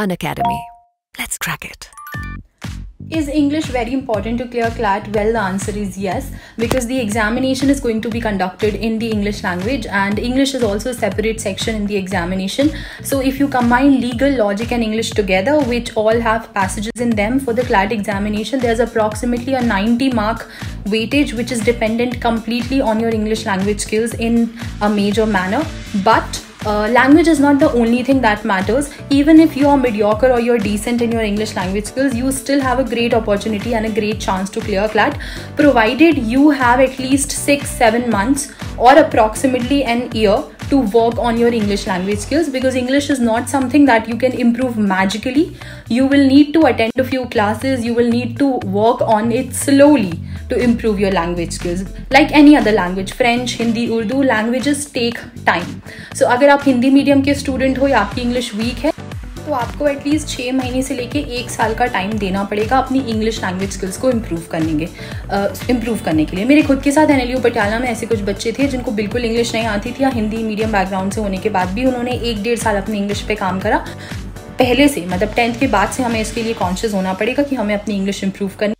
Unacademy. Let's crack it. Is English very important to clear CLAT? Well, the answer is yes, because the examination is going to be conducted in the English language, and English is also a separate section in the examination. So if you combine legal, logic and English together, which all have passages in them, for the CLAT examination there's approximately a 90 mark weightage, which is dependent completely on your English language skills in a major manner. But language is not the only thing that matters. Even if you are mediocre or you're decent in your English language skills, you still have a great opportunity and a great chance to clear CLAT, provided you have at least 6-7 months or approximately an year to work on your English language skills, because English is not something that you can improve magically. You will need to attend a few classes, you will need to work on it slowly to improve your language skills. Like any other language, French, Hindi, Urdu, languages take time. So अगर आप Hindi medium के student हो या आपकी English weak है, तो आपको at least 6 महीने से लेके 1 साल का टाइम देना पड़ेगा अपनी इंग्लिश लैंग्वेज स्किल्स को इम्प्रूव करने के लिए। मेरे खुद के साथ एनएलयू पटियाला में ऐसे कुछ बच्चे थे जिनको बिल्कुल इंग्लिश नहीं आती थी, या हिंदी मीडियम बैकग्राउंड से होने के बाद भी उन्होंने 1-1.5 साल अपनी इंग्लिश पे काम करा। पहले से, मतलब 10th के बाद से हमें इसके लिए कॉन्शियस होना पड़ेगा कि हमें अपनी इंग्लिश इम्प्रूव करनी